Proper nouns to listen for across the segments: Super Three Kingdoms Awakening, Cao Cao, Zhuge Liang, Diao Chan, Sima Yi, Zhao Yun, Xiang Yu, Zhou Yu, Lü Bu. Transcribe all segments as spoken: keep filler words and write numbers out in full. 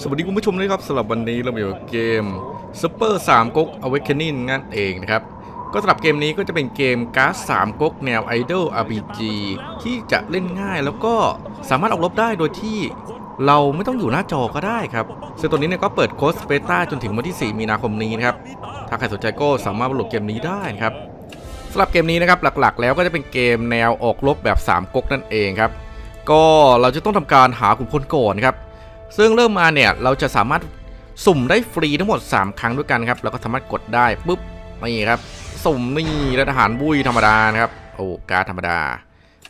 สวัสดีคุณผู้ชมด้วยครับสำหรับวันนี้เราอยู่กับเกมซูเปอร์สามก๊กอเวคเคนนิ่งนั่นเองนะครับก็สำหรับเกมนี้ก็จะเป็นเกมการ์ดสามก๊กแนวไอดอล อาร์ พี จี ที่จะเล่นง่ายแล้วก็สามารถออกรบได้โดยที่เราไม่ต้องอยู่หน้าจอก็ได้ครับซึ่งตัวนี้เนี่ยก็เปิดโค้ดเบต้าจนถึงวันที่สี่มีนาคมนี้นะครับถ้าใครสนใจก็สามารถโหลดเกมนี้ได้ครับสำหรับเกมนี้นะครับหลักๆแล้วก็จะเป็นเกมแนวออกรบแบบสามก๊กนั่นเองครับก็เราจะต้องทำการหาขุนพลก่อนครับซึ่งเริ่มมาเนี่ยเราจะสามารถสุ่มได้ฟรีทั้งหมดสามครั้งด้วยกันครับแล้วก็สามารถกดได้ปุ๊บนี่ครับสุ่มนี่และทหารบุ้ยธรรมดานะครับโอ้การธรรมดา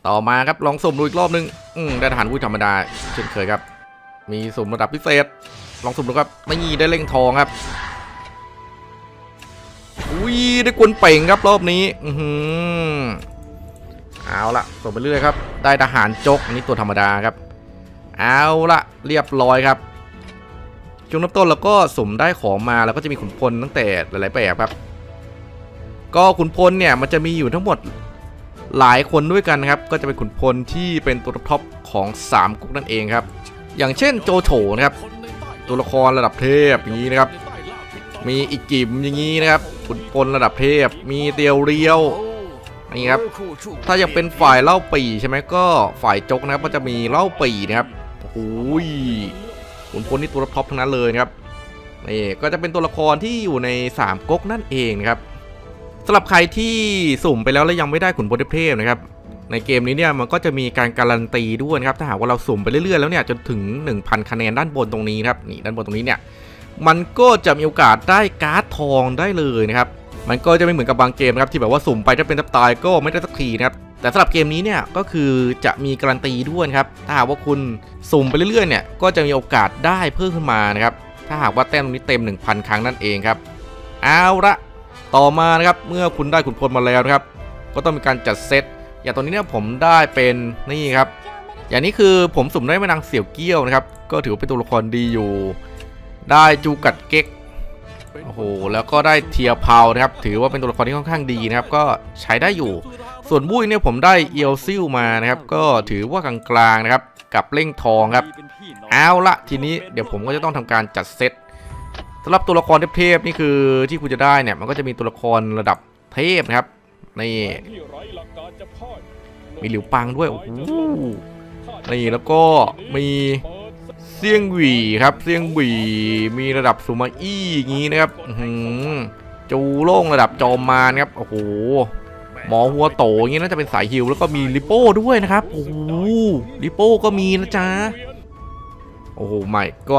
ต่อมาครับลองสุ่มดูอีกรอบนึงอืมได้ทหารบุ้ยธรรมดาเช่นเคยครับมีสุ่มระดับพิเศษลองสุ่มดูครับนี่ได้เล่งทองครับอุ้ยได้กวนเป่งครับรอบนี้อือเอาละส่งไปเรื่อยครับได้ทหารจกอันนี้ตัวธรรมดาครับเอาละเรียบร้อยครับช่วงเริ่มต้นแล้วก็สุ่มได้ของมาแล้วก็จะมีขุนพลตั้งแต่หลายๆแบบครับก็ขุนพลเนี่ยมันจะมีอยู่ทั้งหมดหลายคนด้วยกันครับก็จะเป็นขุนพลที่เป็นตัวท็อปของสามก๊กนั่นเองครับอย่างเช่นโจโฉนะครับตัวละครระดับเทพอย่างนี้นะครับมีอีกกิมอย่างนี้นะครับขุนพลระดับเทพมีเตียวเรียวนี่ครับถ้าอยากเป็นฝ่ายเล่าปีใช่ไหมก็ฝ่ายจกนะครับก็จะมีเล่าปีนะครับโอ้ยขุนพลนี่ตัวท็อปทั้งนั้นเลยครับนี่ก็จะเป็นตัวละครที่อยู่ในสามก๊กนั่นเองนะครับสำหรับใครที่สุ่มไปแล้วและยังไม่ได้ขุนพลเทพนะครับในเกมนี้เนี่ยมันก็จะมีการการันตีด้วยนะครับถ้าหากว่าเราสุ่มไปเรื่อยๆแล้วเนี่ยจนถึง หนึ่งพัน คะแนนด้านบนตรงนี้ครับนี่ด้านบนตรงนี้เนี่ยมันก็จะมีโอกาสได้การ์ดทองได้เลยนะครับมันก็จะไม่เหมือนกับบางเกมครับที่แบบว่าสุ่มไปถ้าเป็นทับตายก็ไม่ได้สักทีนะครับแต่สำหรับเกมนี้เนี่ยก็คือจะมีการันตีด้วยครับถ้าหากว่าคุณสุ่มไปเรื่อยๆเนี่ยก็จะมีโอกาสได้เพิ่มขึ้นมานะครับถ้าหากว่าแต้มตรงนี้เต็ม หนึ่งพัน ครั้งนั่นเองครับเอาละต่อมานะครับเมื่อคุณได้ขุนพลมาแล้วนะครับก็ต้องมีการจัดเซตอย่างตอนนี้เนี่ยผมได้เป็นนี่ครับอย่างนี้คือผมสุ่มได้แม่นางเสี่ยวเกี้ยวนะครับก็ถือว่าเป็นตัวละครดีอยู่ได้จูกัดเก็กโอ้โหแล้วก็ได้เทียร์เพานะครับถือว่าเป็นตัวละครที่ค่อนข้างดีนะครับก็ใช้ได้อยู่ส่วนบุ้ยเนี่ยผมได้เอียวซิ่วมานะครับก็ถือว่ากลางๆนะครับกับเล่งทองครับเอาละทีนี้เดี๋ยวผมก็จะต้องทำการจัดเซตสำหรับตัวละครเทพๆนี่คือที่คุณจะได้เนี่ยมันก็จะมีตัวละครระดับเทพนะครับนี่มีหลิวปังด้วยโอ้โหนี่แล้วก็มีเซียงหวี่ครับเซียงหวี่มีระดับซูมาอี้อย่างนี้นะครับจูโล่งระดับจอมมารครับโอ้โหหมอหัวโตอย่างนี้น่าจะเป็นสายฮิลแล้วก็มีลิโป้ด้วยนะครับโอ้โหลิโป้ก็มีนะจ๊ะโอ้โหไม่ก็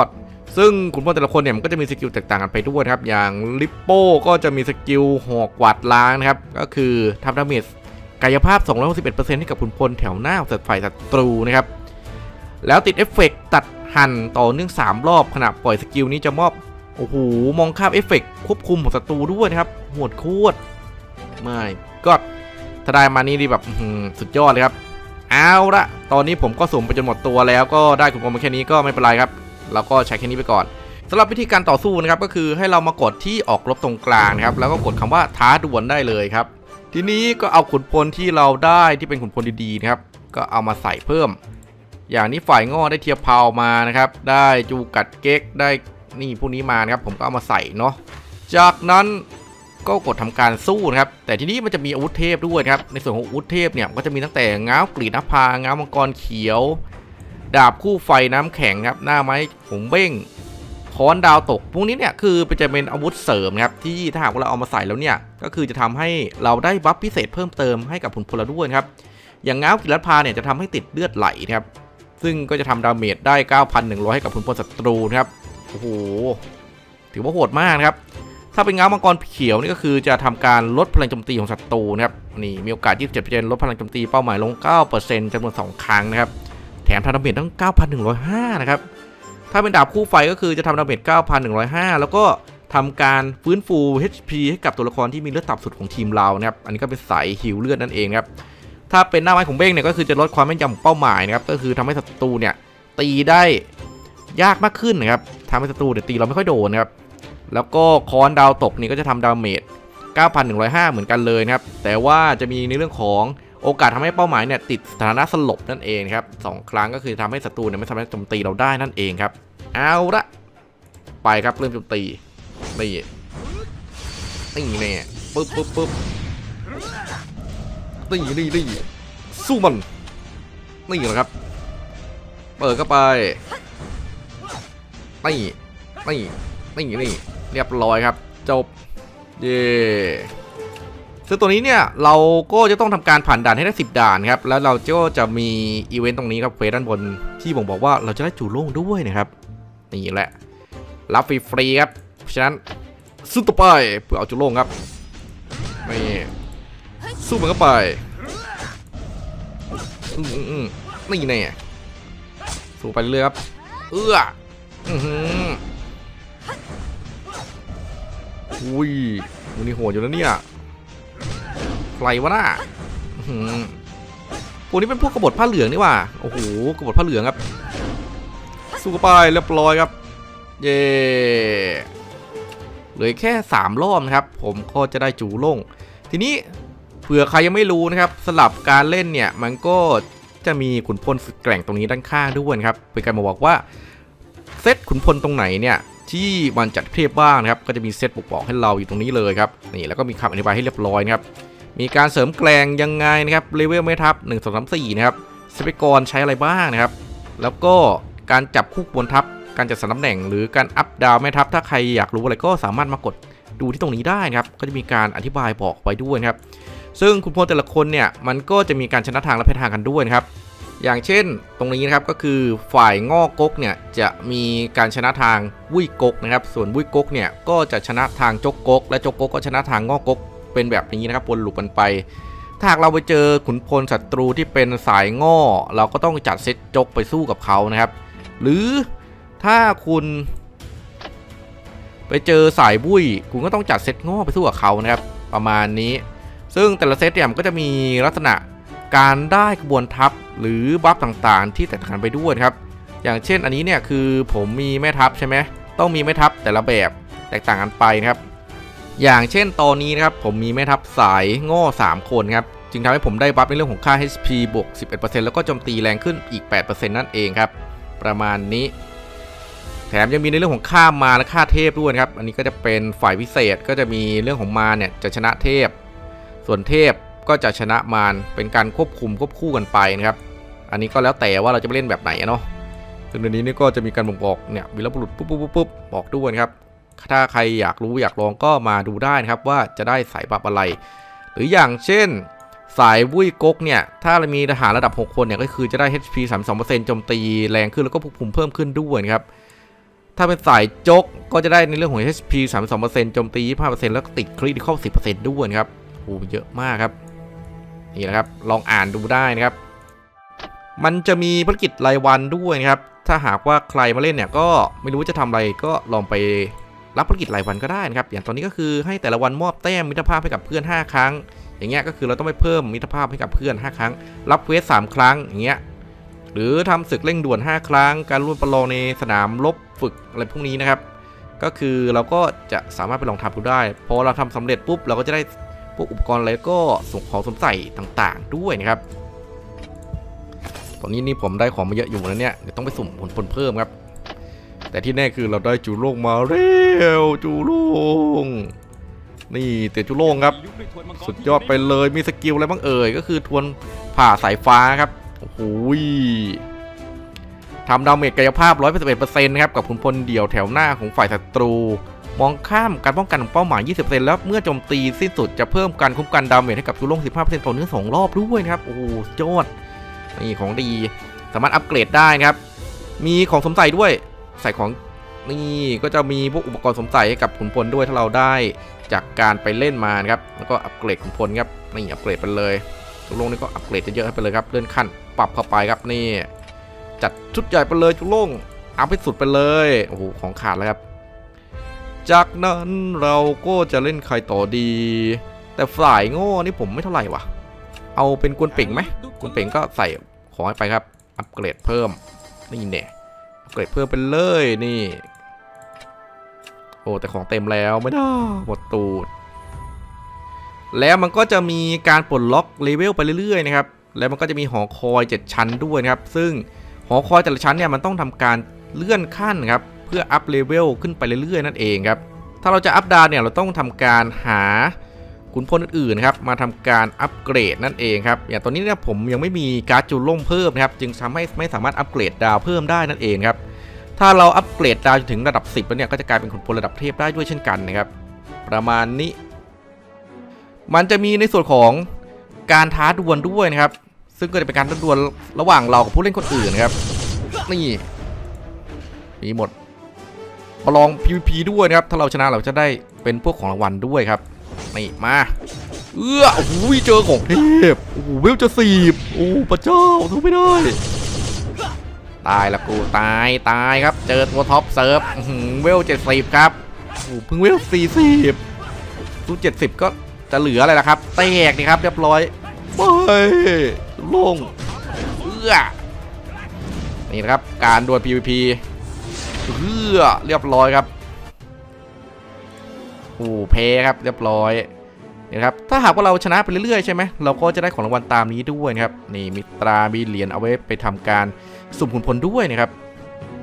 ซึ่งขุนพลแต่ละคนเนี่ยมันก็จะมีสกิลแตกต่างกันไปด้วยครับอย่างลิโป้ก็จะมีสกิลหอกกวาดล้างนะครับก็คือทำดาเมจกายภาพ สองร้อยหกสิบเอ็ดเปอร์เซ็นต์ ให้กับขุนพลแถวหน้าของฝ่ายศัตรูนะครับแล้วติดเอฟเฟกต์ตัดหั่นต่อเนื่องสามรอบขณะปล่อยสกิลนี้จะมอบโอ้โหมองข้ามเอฟเฟกต์ควบคุมของศัตรูด้วยนะครับโหดโคตรไม่ก็ถ้าได้มานี่ดีแบบสุดยอดเลยครับเอาละตอนนี้ผมก็สุ่มไปจนหมดตัวแล้วก็ได้ขุนพลมาแค่นี้ก็ไม่เป็นไรครับเราก็ใช้แค่นี้ไปก่อนสำหรับวิธีการต่อสู้นะครับก็คือให้เรามากดที่ออกรบตรงกลางนะครับแล้วก็กดคำว่าท้าดวลได้เลยครับทีนี้ก็เอาขุนพลที่เราได้ที่เป็นขุนพลดีๆนะครับก็เอามาใส่เพิ่มอย่างนี้ฝ่ายง้อได้เทียบเพามานะครับได้จูกัดเก๊กได้นี่พวกนี้มานะครับผมก็เอามาใส่เนาะจากนั้นก็กดทำการสู้นะครับแต่ทีนี้มันจะมีอาวุธเทพด้วยครับในส่วนของอาวุธเทพเนี่ยก็จะมีตั้งแต่ง้าวกรีดนภาง้าวมังกรเขียวดาบคู่ไฟน้ำแข็งครับหน้าไม้หงเบ้งค้อนดาวตกพวกนี้เนี่ยคือจะเป็นอาวุธเสริมครับที่ถ้าหากเราเอามาใส่แล้วเนี่ยก็คือจะทำให้เราได้บัฟพิเศษเพิ่มเติมให้กับผลพลด้วยครับอย่างง้าวกรีดนภาเนี่ยจะทำให้ติดเลือดไหลครับซึ่งก็จะทำดาเมจได้ เก้าพันหนึ่งร้อย ให้กับขุนพลศัตรูนะครับโอ้โหถือว่าโหดมากนะครับถ้าเป็นง้าวมังกรเขียวนี่ก็คือจะทำการลดพลังโจมตีของศัตรูนะครับนี่มีโอกาส ยี่สิบเจ็ดเปอร์เซ็นต์ ลดพลังโจมตีเป้าหมายลง เก้าเปอร์เซ็นต์ จำนวนสองครั้งนะครับแถมทำดาเมจตั้ง เก้าพันหนึ่งร้อยห้า นะครับถ้าเป็นดาบคู่ไฟก็คือจะทำดาเมจ เก้าพันหนึ่งร้อยห้า แล้วก็ทำการฟื้นฟู เอช พี ให้กับตัวละครที่มีเลือดต่ำสุดของทีมเรานะครับอันนี้ก็เป็นสายฮีลเลือดนั่นเองครับถ้าเป็นหน้าไม้ของเบ้งเนี่ยก็คือจะลดความแม่นยำของเป้าหมายนะครับก็คือทำให้ศัตรูเนี่ยตีได้ยากมากขึ้นนะครับทำให้ศัตรูเนี่ยตีเราไม่ค่อยโดนนะครับแล้วก็ค้อนดาวตกนี่ก็จะทำดาเมจ เก้าพันหนึ่งร้อยห้า เหมือนกันเลยนะครับแต่ว่าจะมีในเรื่องของโอกาสทำให้เป้าหมายเนี่ยติดสถานะสลบนั่นเองครับสองครั้งก็คือทำให้ศัตรูเนี่ยไม่สามารถโจมตีเราได้นั่นเองครับ เอาละไปครับเริ่มโจมตีนี่นี่แน่ปึ๊บปึ๊บปึ๊บนี่นี่นี่สู้มันนี่แหละครับเปิดเข้าไปนี่นี่นี่นี่เรียบร้อยครับจบเย่ซึ่งตัวนี้เนี่ยเราก็จะต้องทำการผ่านด่านให้ได้สิบด่านครับแล้วเราก็จะมีอีเวนต์ตรงนี้ครับเฟสด้านบนที่ผมบอกว่าเราจะได้จู่โล่งด้วยนะครับนี่แหละรับฟรีๆครับฉะนั้นสู้ต่อไปเพื่อเอาจู่โล่งครับนี่สู้มันเข้าไปอืมอืมนี่แน่สู้ไปเรื่อยครับเอื้ออือหืออุ้ยมันนี่โหดอยู่แล้วเนี่ยไกลวะน่าพวกนี้เป็นพวกกบฏผ้าเหลืองนี่ว่าโอ้โหกบฏผ้าเหลืองครับสู้ไปเรียบร้อยครับเย่เหลือแค่สามรอบนะครับผมก็จะได้จู่โล่งทีนี้เผื่อใครยังไม่รู้นะครับสลับการเล่นเนี่ยมันก็จะมีขุนพลสุดแกร่งตรงนี้ด้านข้างด้วยครับเป็นการบอกว่าเซตขุนพลตรงไหนเนี่ยที่มันจัดเทียบบ้างนะครับก็จะมีเซตบอกให้เราอยู่ตรงนี้เลยครับนี่แล้วก็มีคำอธิบายให้เรียบร้อยครับมีการเสริมแกลงยังไงนะครับเลเวลไม่ทับหนึ่ง สอง สาม สี่นะครับทรัพยากรใช้อะไรบ้างนะครับแล้วก็การจับคู่บนทับการจัดสรรตำแหน่งหรือการอัพดาวแม่ทับถ้าใครอยากรู้อะไรก็สามารถมากดดูที่ตรงนี้ได้นะครับก็จะมีการอธิบายบอกไว้ด้วยนะครับซึ่งคุณพลแต่ละคนเนี่ยมันก็จะมีการชนะทางและแพ้ทางกันด้วยนะครับอย่างเช่นตรงนี้นะครับก็คือฝ่ายง่อกกเนี่ยจะมีการชนะทางวุ้ยกกนะครับส่วนวุ้ยกกเนี่ยก็จะชนะทางจกกกและจกกกก็ชนะทางง่อกกเป็นแบบนี้นะครับวนลูปกันไปถ้าหากเราไปเจอขุนพลศัตรูที่เป็นสายง่อเราก็ต้องจัดเซตจกไปสู้กับเขานะครับหรือถ้าคุณไปเจอสายบุ้ยคุณก็ต้องจัดเซตง่อไปสู้กับเขานะครับประมาณนี้ซึ่งแต่ละเซตเนี่ยมันก็จะมีลักษณะการได้กระบวนทัพหรือบัฟต่างๆที่แตกต่างกันไปด้วยครับอย่างเช่นอันนี้เนี่ยคือผมมีแม่ทัพใช่ไหมต้องมีแม่ทัพแต่ละแบบแตกต่างกันไปนะครับอย่างเช่นตอนนี้นะครับผมมีแม่ทัพสายง่อสามคนครับจึงทำให้ผมได้บัฟในเรื่องของค่า เอช พี บวก สิบเอ็ดเปอร์เซ็นต์ แล้วก็โจมตีแรงขึ้นอีก แปดเปอร์เซ็นต์ นั่นเองครับประมาณนี้แถมยังมีในเรื่องของค่ามาและค่าเทพด้วยครับอันนี้ก็จะเป็นฝ่ายพิเศษก็จะมีเรื่องของมาเนี่ยจะชนะเทพส่วนเทพก็จะชนะมารเป็นการควบคุมควบคู่กันไปนะครับอันนี้ก็แล้วแต่ว่าเราจะไปเล่นแบบไหนเนาะซึ่งในนี้นี่ก็จะมีการบ่งบอกเนี่ยวีรบุรุษปุ๊บปุ๊บปุ๊บบอกด้วยครับถ้าใครอยากรู้อยากลองก็มาดูได้นะครับว่าจะได้สายบัฟอะไรหรืออย่างเช่นสายวุ้ยกกเนี่ยถ้าเรามีทหารระดับหกคนเนี่ยก็คือจะได้ เอช พี สามสิบสองเปอร์เซ็นต์ โจมตีแรงขึ้นแล้วก็ควบคุมเพิ่มขึ้นด้วยครับถ้าเป็นสายจกก็จะได้ในเรื่องของ เอช พี สามสิบสองเปอร์เซ็นต์ โจมตี ยี่สิบห้าเปอร์เซ็นต์ แล้วก็ติดคริติคอล สิบเปอร์เซ็นต์ ด้วยครับโอ้เยอะมากครับนี่แหละครับลองอ่านดูได้นะครับมันจะมีภารกิจรายวันด้วยครับถ้าหากว่าใครมาเล่นเนี่ยก็ไม่รู้จะทำอะไรก็ลองไปรับภารกิจรายวันก็ได้นะครับอย่างตอนนี้ก็คือให้แต่ละวันมอบแต้มมิตรภาพให้กับเพื่อนห้าครั้งอย่างเงี้ยก็คือเราต้องไปเพิ่มมิตรภาพให้กับเพื่อนห้าครั้งรับเควสสามครั้งอย่างเงี้ยหรือทำศึกเร่งด่วนห้าครั้งการร่วมประลองในสนามรบฝึกอะไรพวกนี้นะครับก็คือเราก็จะสามารถไปลองทำดูได้พอเราทำสำเร็จปุ๊บเราก็จะได้พวกอุปกรณ์อะไรก็ส่งของสมใส่ต่างๆด้วยนะครับตอนนี้นี่ผมได้ของมาเยอะอยู่แล้วเนี่ยเดี๋ยวต้องไปสุ่มผลผลเพิ่มครับแต่ที่แน่คือเราได้จู่โล่งมาเร็วจู่โล่งนี่เตะจู่โล่งครับสุดยอดไปเลยมีสกิลอะไรบ้างเอ่ยก็คือทวนผ่าสายฟ้าครับโอ้โหทำดาเมจกายภาพ หนึ่งร้อยแปดสิบเอ็ดเปอร์เซ็นต์ ครับกับขุนพลเดี่ยวแถวหน้าของฝ่ายศัตรูมองข้ามการป้องกันของเป้าหมาย ยี่สิบเปอร์เซ็นต์ แล้วเมื่อโจมตีสิ้นสุดจะเพิ่มการคุ้มกันดาเมจให้กับจู่โล่ง สิบห้าเปอร์เซ็นต์ ต่อเนื่องสองรอบด้วยครับโอ้โหยอดนี่ของดีสามารถอัปเกรดได้ครับมีของสมใส่ด้วยใส่ของนี่ก็จะมีพวกอุปกรณ์สมใส่ให้กับขุนพลด้วยถ้าเราได้จากการไปเล่นมาครับแล้วก็อัปเกรดขุนพลครับนี่อัปเกรดไปเลยจู่โล่งนี่ก็อัปเกรดเยอะๆไปเลยครับเลื่อนขั้นปรับเข้าไปครับนี่จัดชุดใหญ่ไปเลยจู่โล่งอัพให้สุดไปเลยโอ้โหของขาดแล้วครับจากนั้นเราก็จะเล่นใครต่อดีแต่ฝ่ายโง่นี่ผมไม่เท่าไหร่วะเอาเป็นกวนเป่งไหมกวนเป่งก็ใส่ของไปครับอัปเกรดเพิ่มนี่เนี่ยอัปเกรดเพิ่มไปเลยนี่โอ้แต่ของเต็มแล้วไม่ได้หมดตูดแล้วมันก็จะมีการปลดล็อกเลเวลไปเรื่อยๆนะครับแล้วมันก็จะมีหอคอยเจ็ดชั้นด้วยนะครับซึ่งหอคอยแต่ละชั้นเนี่ยมันต้องทำการ เลื่อนขั้นครับเพื่ออัพเลเวลขึ้นไปเรื่อยๆนั่นเองครับถ้าเราจะอัพดาวเนี่ยเราต้องทำการหาขุนพลอื่นๆครับมาทำการอัปเกรดนั่นเองครับอย่างตอนนี้เนี่ยผมยังไม่มีการ์ดจูนล่มเพิ่มนะครับจึงทำให้ไม่สามารถอัปเกรดดาวเพิ่มได้นั่นเองครับถ้าเราอัปเกรดดาวจนถึงระดับสิบแล้วเนี่ยก็จะกลายเป็นขุนพลระดับเทพได้ด้วยเช่นกันนะครับประมาณนี้มันจะมีในส่วนของการท้าดวลด้วยนะครับซึ่งก็จะเป็นการท้าดวลระหว่างเรากับผู้เล่นคนอื่นครับนี่มีหมดประลอง พี วี พี ด้วยนะครับถ้าเราชนะเราจะได้เป็นพวกของรางวัลด้วยครับนี่มาเอื้อโอ้โหเจอของเทพโอ้โหเวลจะสีบโอ้พระเจ้าทุบไม่ได้ตายละกูตายตายครับเจอตัวท็อปเซิร์ฟเวลเจ็ดสิบครับโอ้พึ่งเวลสี่สิบสู้เจ็ดสิบก็จะเหลืออะไรล่ะครับแตกนี่ครับเรียบร้อยไปลงเอื้อนี่นะครับการดวล พี วี พี เอื้อเรียบร้อยครับโอ้เพครับเรียบร้อยนี่ครับถ้าหากว่าเราชนะไปเรื่อยๆใช่ไหมเราก็จะได้ของรางวัลตามนี้ด้วยนะครับนี่มีตรามีเหรียญเอาไว้ไปทำการสุ่มขุนพลด้วยนะครับ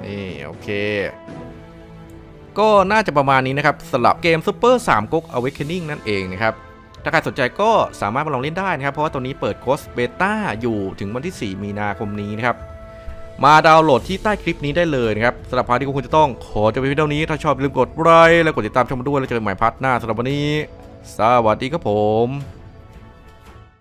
นี่โอเคก็น่าจะประมาณนี้นะครับสำหรับเกมซูเปอร์สามก๊ก Awakening นั่นเองนะครับถ้าใครสนใจก็สามารถมาลองเล่นได้นะครับเพราะว่าตัวนี้เปิดโค้ดเบต้าอยู่ถึงวันที่สี่มีนาคมนี้นะครับมาดาวน์โหลดที่ใต้คลิปนี้ได้เลยนะครับสำหรับพาร์ทที่คุณจะต้องขอจะไปวิดีโอนี้ถ้าชอบอย่าลืมกดไลค์และกดติดตามชมด้วยแล้วเจอกันใหม่พาร์ทหน้าสำหรับวันนี้สวัสดีครับผม